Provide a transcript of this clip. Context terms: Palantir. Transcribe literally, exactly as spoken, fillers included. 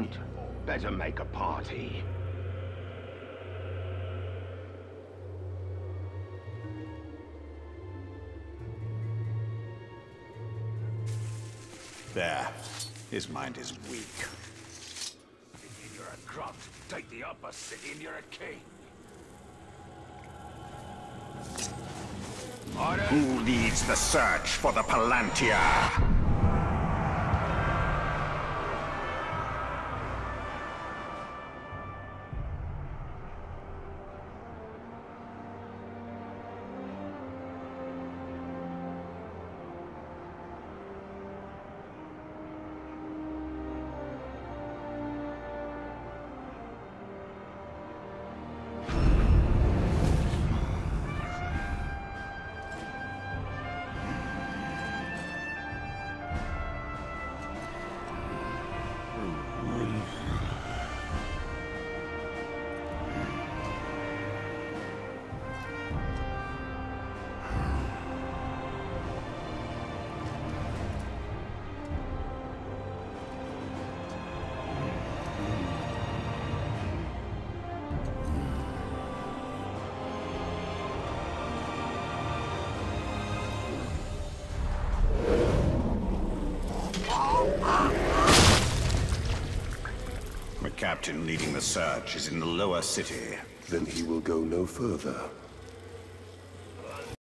hunt, better make a party. There. His mind is weak. If you're a grunt, take the upper city and you're a king. Order. Who leads the search for the Palantir? The captain leading the search is in the lower city. Then he will go no further.